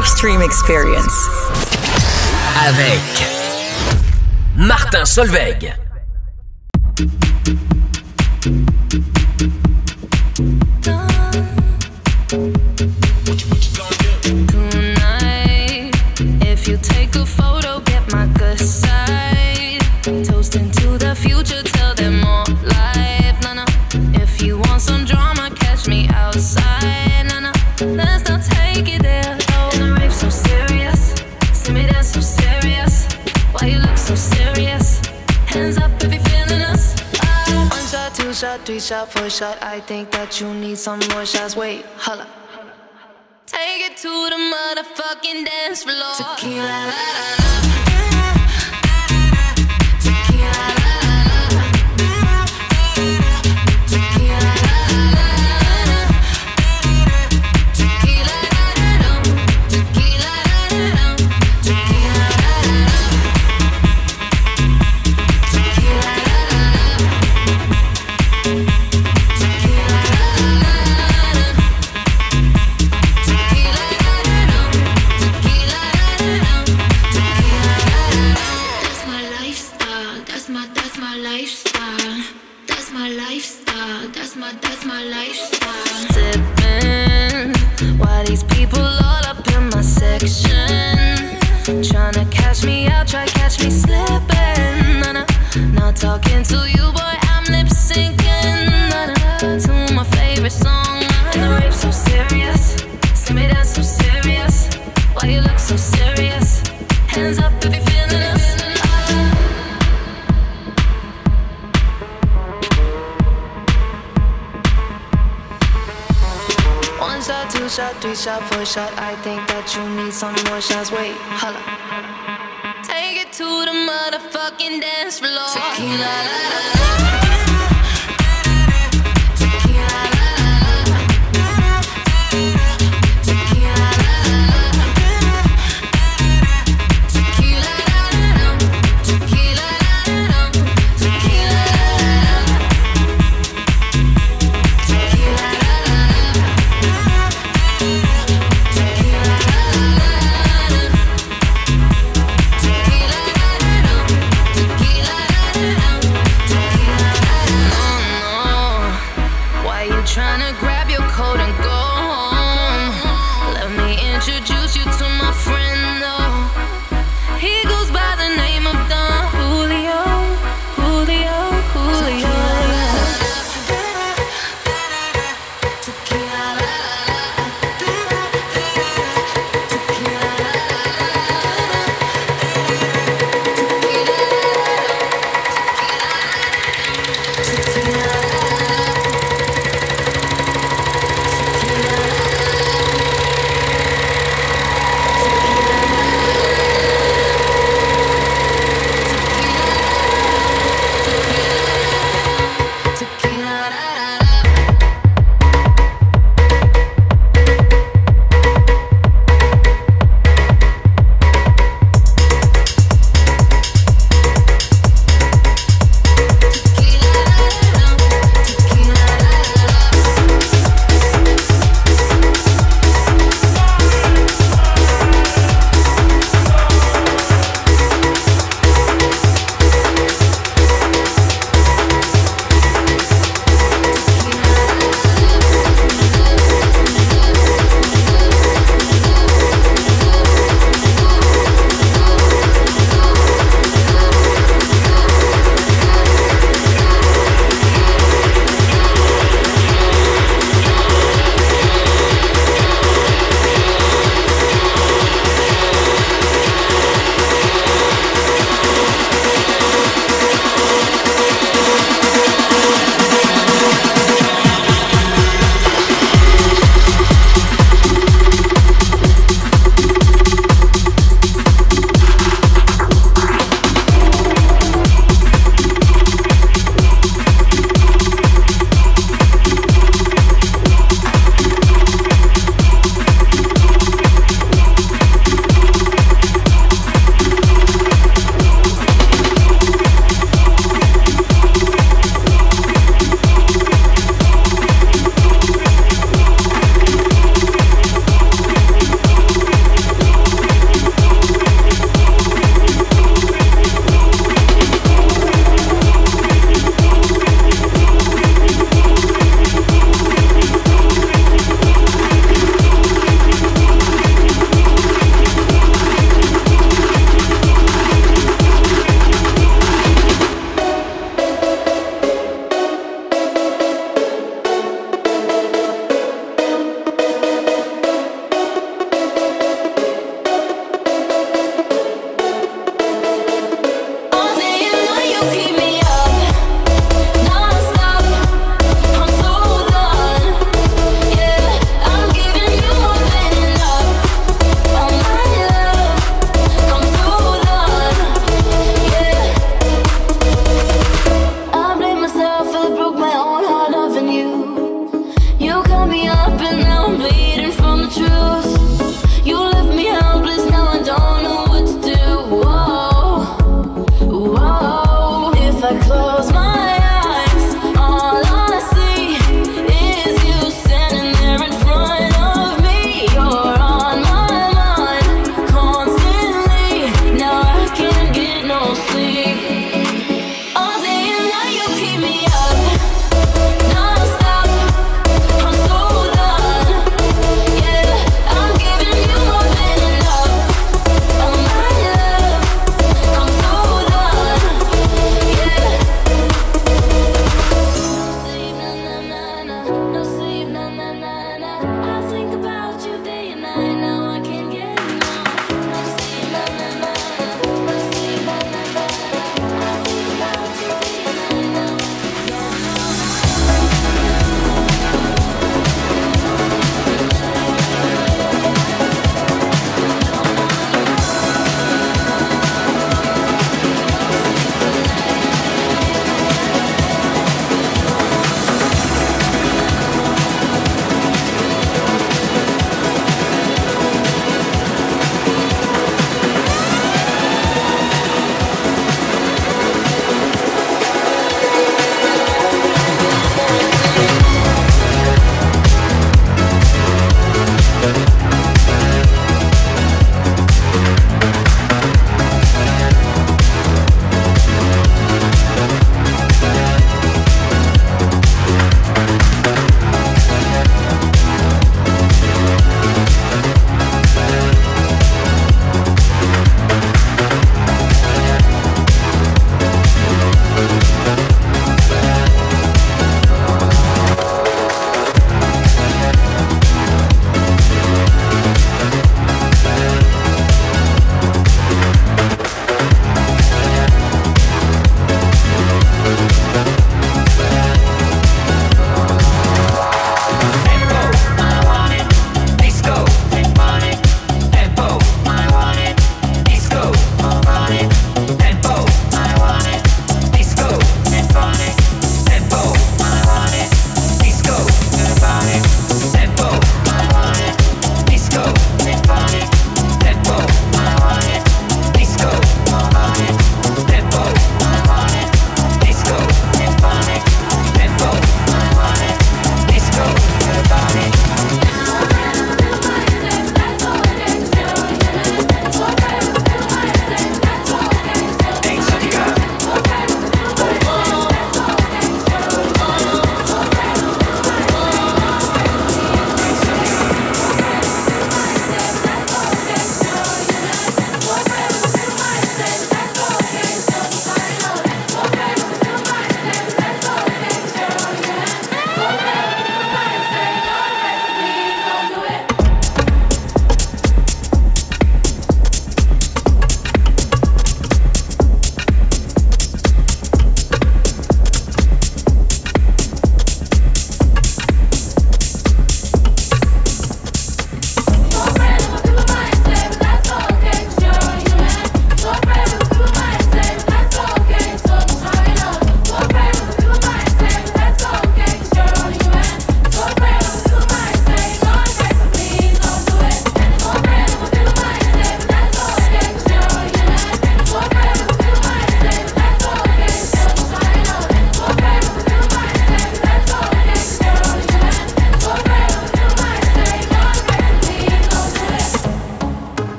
live stream experience. Avec Martin Solveig. Shot, three shot, four shot, I think that you need some more shots. Wait, holla. Take it to the motherfucking dance floor. Tequila, la, la, la. Talking to you, boy, I'm lip syncing to my favorite song. And the rape's so serious, see me dance so serious. Why you look so serious? Hands up if you're feeling us. One shot, two shot, three shot, four shot. I think that you need some more shots. Wait, holla. To the motherfucking dance floor. Tequila, la, la, la.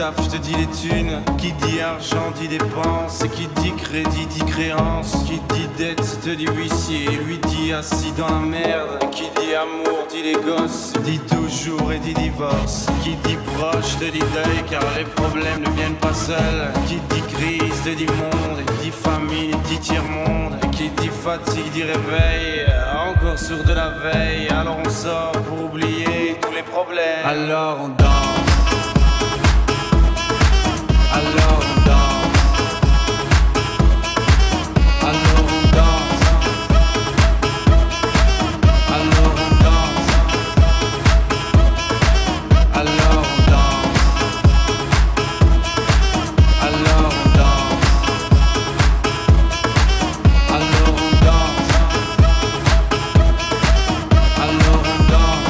taf, je te dis les thunes. Qui dit argent dit dépense. Et qui dit crédit dit créance. Qui dit dette te dit huissier. Et lui dit assis dans la merde. Et qui dit amour dit les gosses. Dit toujours et dit divorce. Qui dit proche te dit deuil. Car les problèmes ne viennent pas seuls. Qui dit crise te dit monde. Et dit famine dit tiers-monde. Et qui dit fatigue dit réveil. Encore sourd de la veille. Alors on sort pour oublier tous les problèmes. Alors on danse. Alors on danse, alors on danse, alors on danse, alors on danse, alors on danse, alors on danse, alors on danse,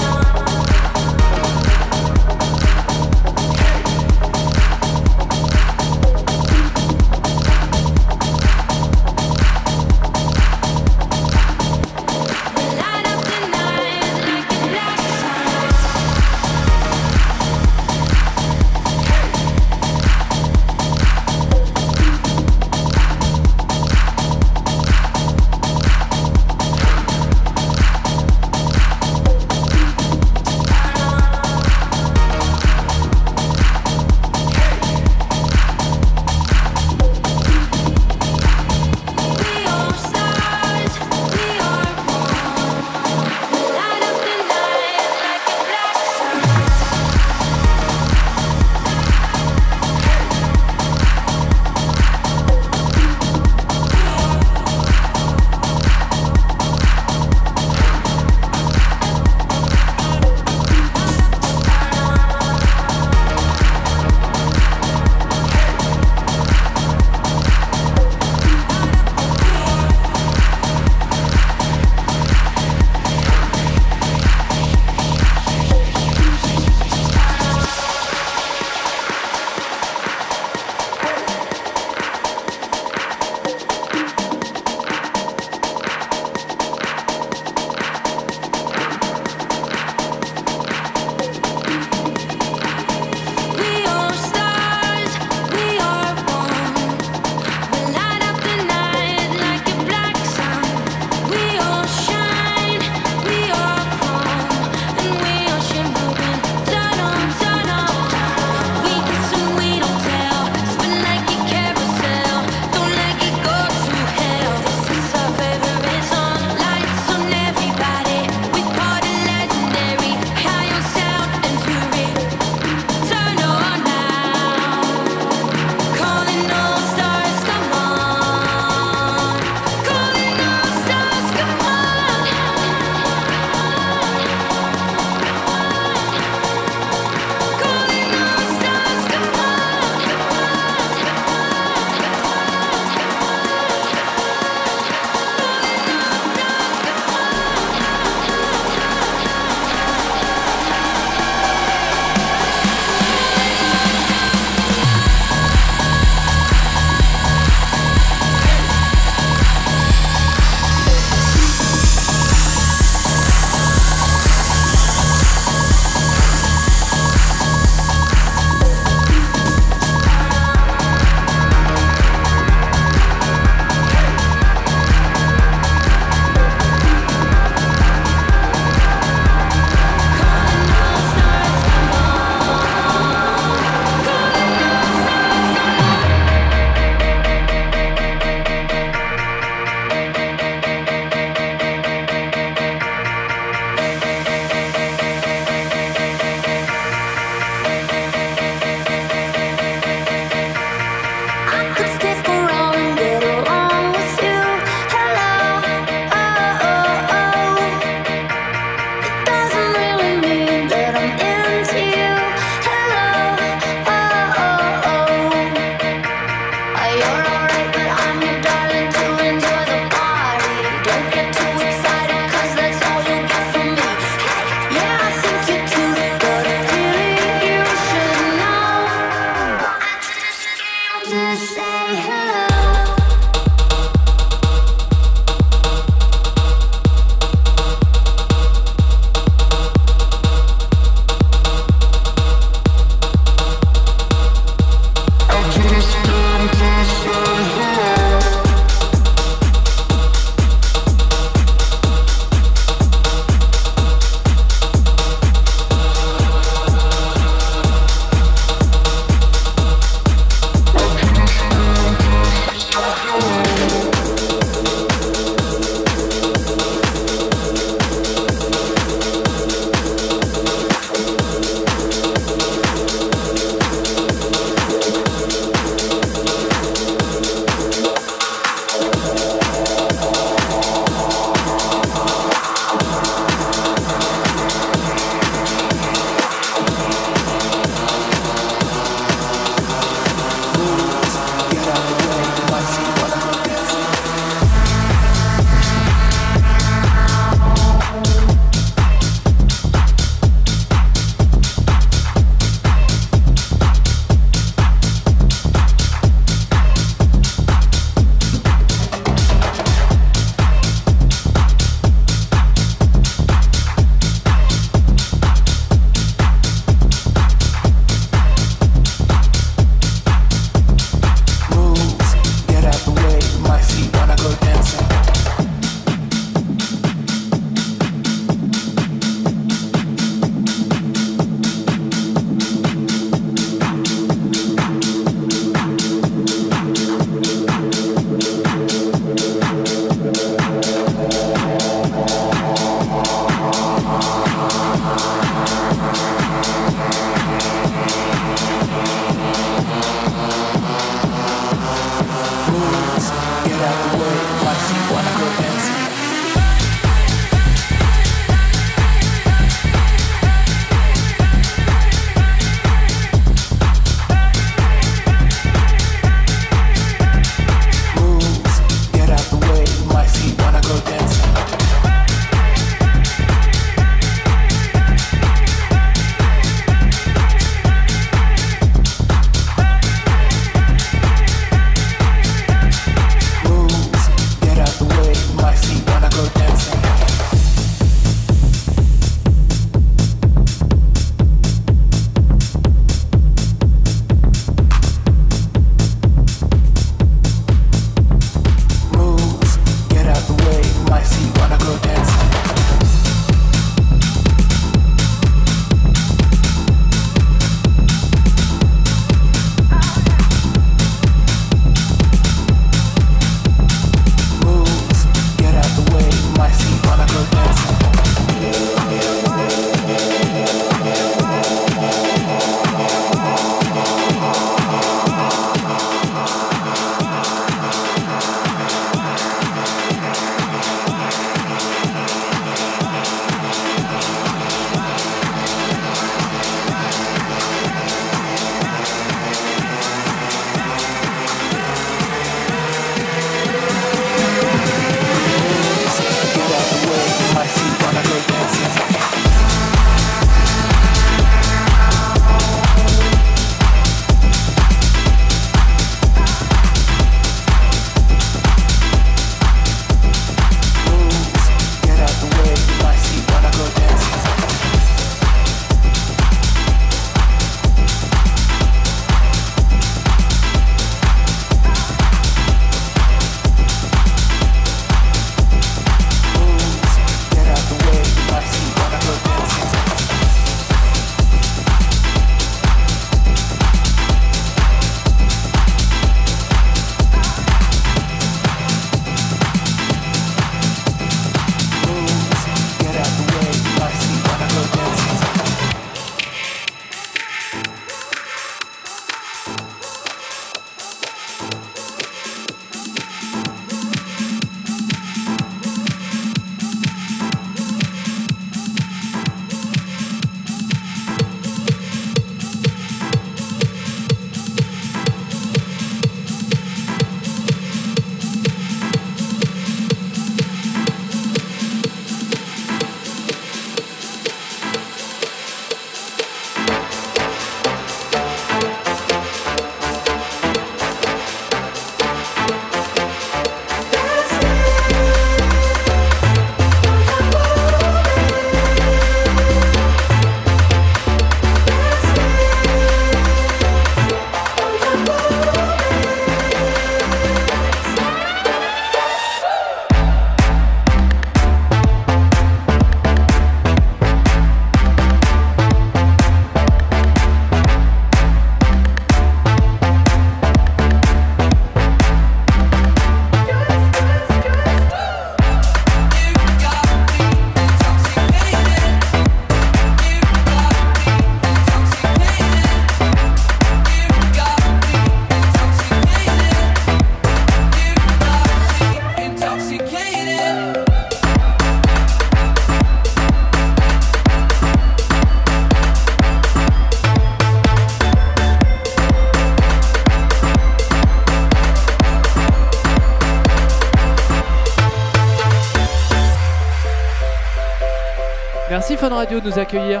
Merci Fun Radio de nous accueillir.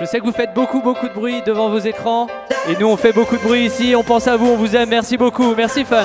Je sais que vous faites beaucoup de bruit devant vos écrans. Et nous, on fait beaucoup de bruit ici. On pense à vous, on vous aime. Merci beaucoup. Merci Fun.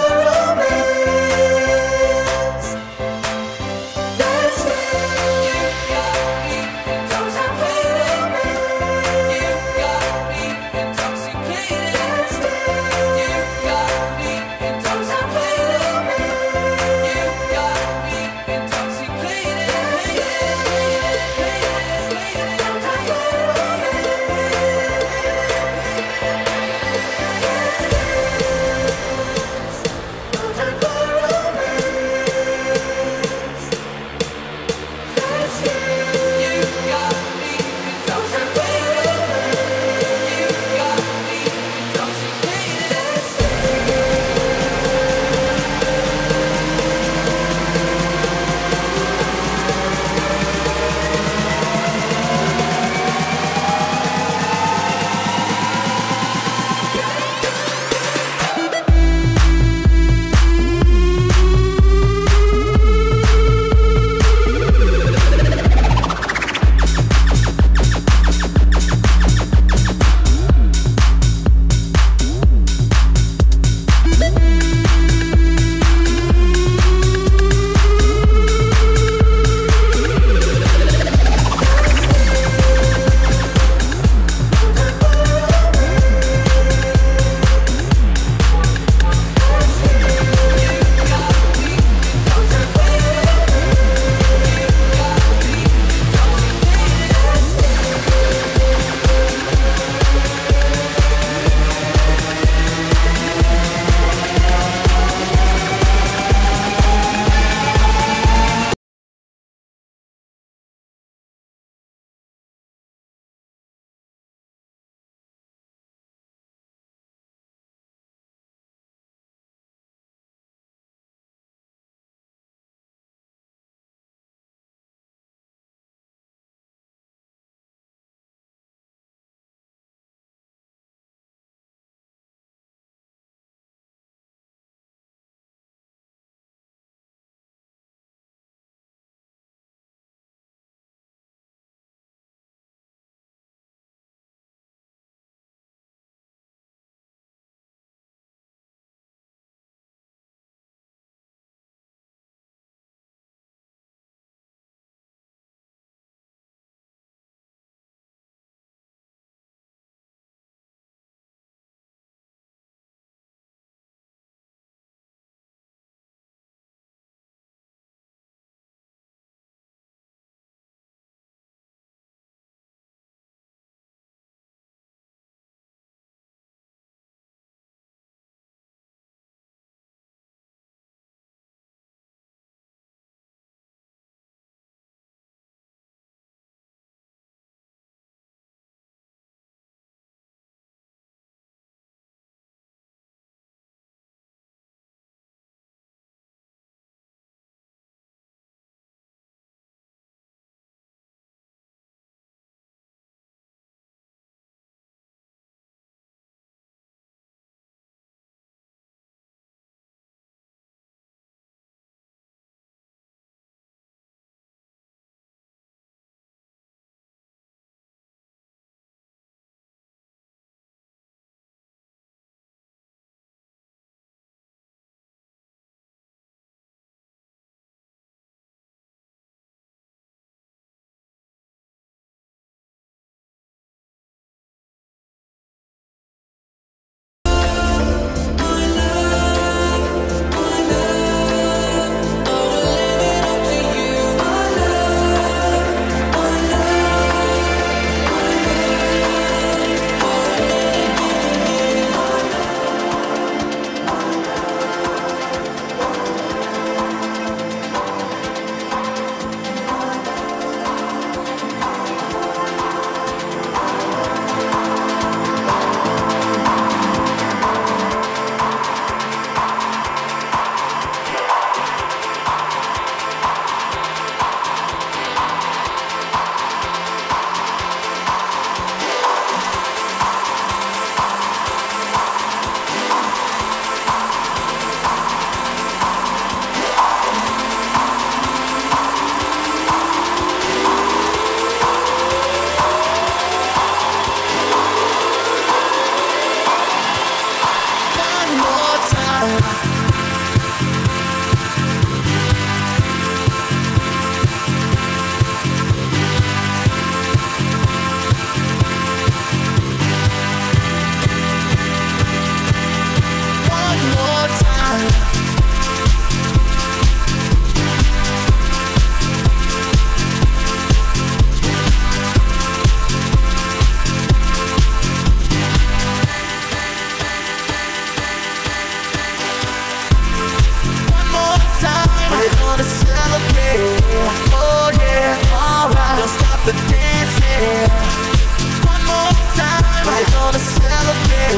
yeah. One more time, we're gonna celebrate.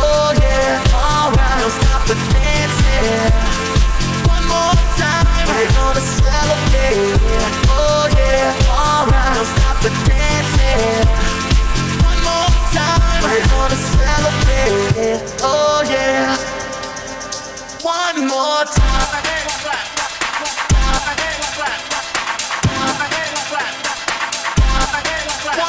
Oh yeah, alright, don't stop the dancing. Yeah. One more time, we're gonna celebrate. Oh yeah, alright, don't stop the dancing. One more time, we're gonna celebrate. Oh yeah, one more time. What?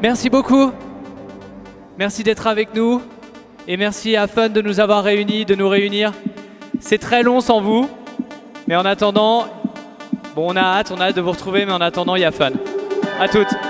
Merci beaucoup, merci d'être avec nous et merci à Fun de nous avoir réunis, de nous réunir. C'est très long sans vous, mais en attendant, bon on a hâte de vous retrouver, mais en attendant il y a Fun. À toutes.